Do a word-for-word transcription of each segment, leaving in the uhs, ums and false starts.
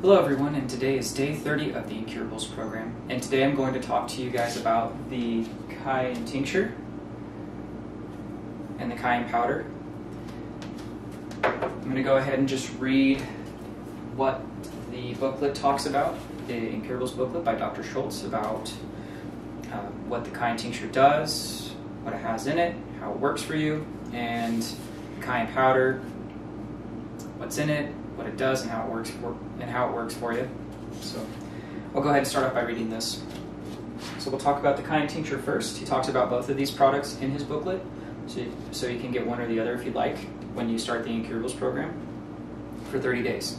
Hello everyone, and today is day thirty of the Incurables Program, and today I'm going to talk to you guys about the cayenne tincture and the cayenne powder. I'm going to go ahead and just read what the booklet talks about, the Incurables booklet by Doctor Schulze, about uh, what the cayenne tincture does, what it has in it, how it works for you, and the cayenne powder, what's in it, what it does, and how it works for and how it works for you. So I'll go ahead and start off by reading this. So we'll talk about the cayenne tincture first. He talks about both of these products in his booklet, so you, so you can get one or the other if you'd like when you start the Incurables program for thirty days.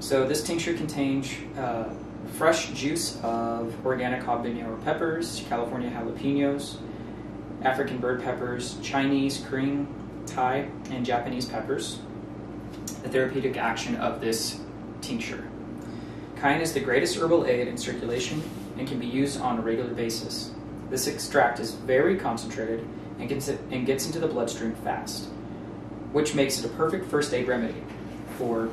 So this tincture contains uh, fresh juice of organic habanero peppers, California jalapenos, African bird peppers, Chinese, Korean, Thai, and Japanese peppers. The therapeutic action of this tincture. Cayenne is the greatest herbal aid in circulation and can be used on a regular basis. This extract is very concentrated and gets, it, and gets into the bloodstream fast, which makes it a perfect first aid remedy for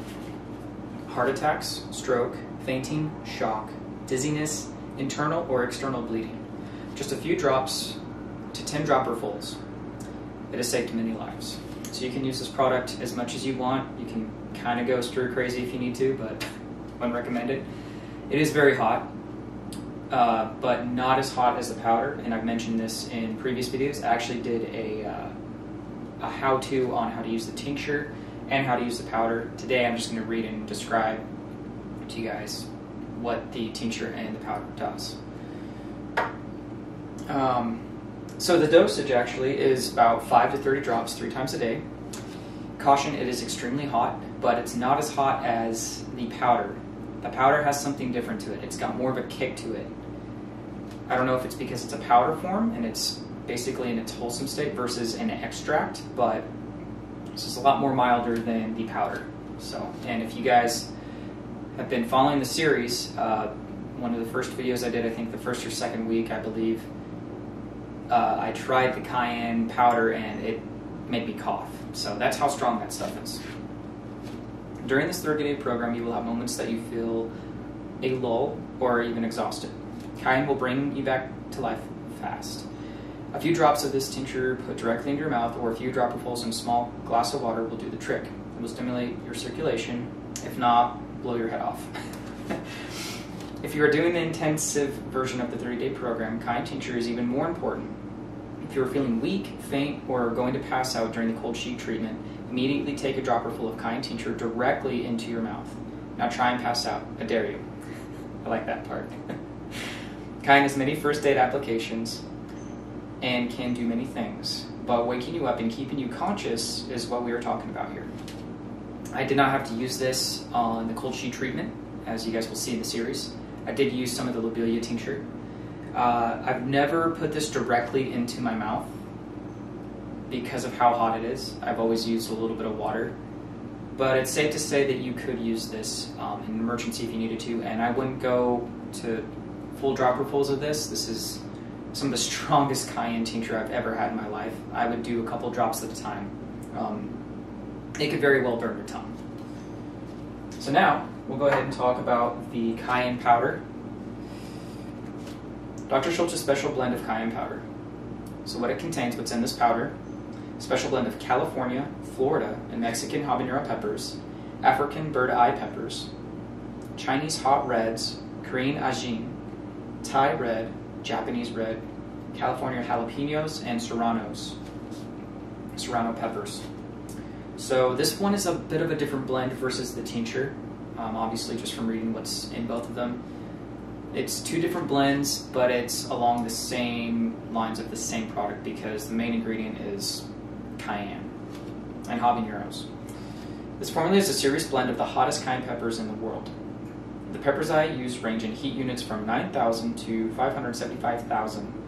heart attacks, stroke, fainting, shock, dizziness, internal or external bleeding. Just a few drops to ten dropperfuls. It has saved many lives. So you can use this product as much as you want. You can kind of go stir crazy if you need to, but wouldn't recommend it. It is very hot, uh, but not as hot as the powder, and I've mentioned this in previous videos. I actually did a, uh, a how-to on how to use the tincture and how to use the powder. Today I'm just going to read and describe to you guys what the tincture and the powder does. Um, So the dosage actually is about five to thirty drops three times a day. Caution, it is extremely hot, but it's not as hot as the powder. The powder has something different to it. It's got more of a kick to it. I don't know if it's because it's a powder form and it's basically in its wholesome state versus an extract, but this is a lot more milder than the powder. So, and if you guys have been following the series, uh, one of the first videos I did, I think the first or second week, I believe, Uh, I tried the cayenne powder and it made me cough. So that's how strong that stuff is. During this thirty-day program, you will have moments that you feel a lull or even exhausted. Cayenne will bring you back to life fast. A few drops of this tincture put directly into your mouth or a few dropperfuls in a small glass of water will do the trick. It will stimulate your circulation. If not, blow your head off. If you are doing the intensive version of the thirty-day program, cayenne tincture is even more important. If you are feeling weak, faint, or going to pass out during the cold sheet treatment, immediately take a dropperful of cayenne tincture directly into your mouth. Now try and pass out. I dare you. I like that part. Cayenne has many first aid applications and can do many things, but waking you up and keeping you conscious is what we are talking about here. I did not have to use this on the cold sheet treatment, as you guys will see in the series. I did use some of the Lobelia tincture. Uh, I've never put this directly into my mouth because of how hot it is. I've always used a little bit of water, but it's safe to say that you could use this um, in an emergency if you needed to, and I wouldn't go to full dropperfuls of this. This is some of the strongest cayenne tincture I've ever had in my life. I would do a couple drops at a time. Um, it could very well burn your tongue. So now, we'll go ahead and talk about the cayenne powder. Doctor Schulze's special blend of cayenne powder. So what it contains, what's in this powder, special blend of California, Florida, and Mexican habanero peppers, African bird eye peppers, Chinese hot reds, Korean ajin, Thai red, Japanese red, California jalapenos, and serranos, serrano peppers. So this one is a bit of a different blend versus the tincture. Um, obviously, just from reading what's in both of them. It's two different blends, but it's along the same lines of the same product because the main ingredient is cayenne and habaneros. This formula is a serious blend of the hottest cayenne peppers in the world. The peppers I use range in heat units from nine thousand to five hundred seventy-five thousand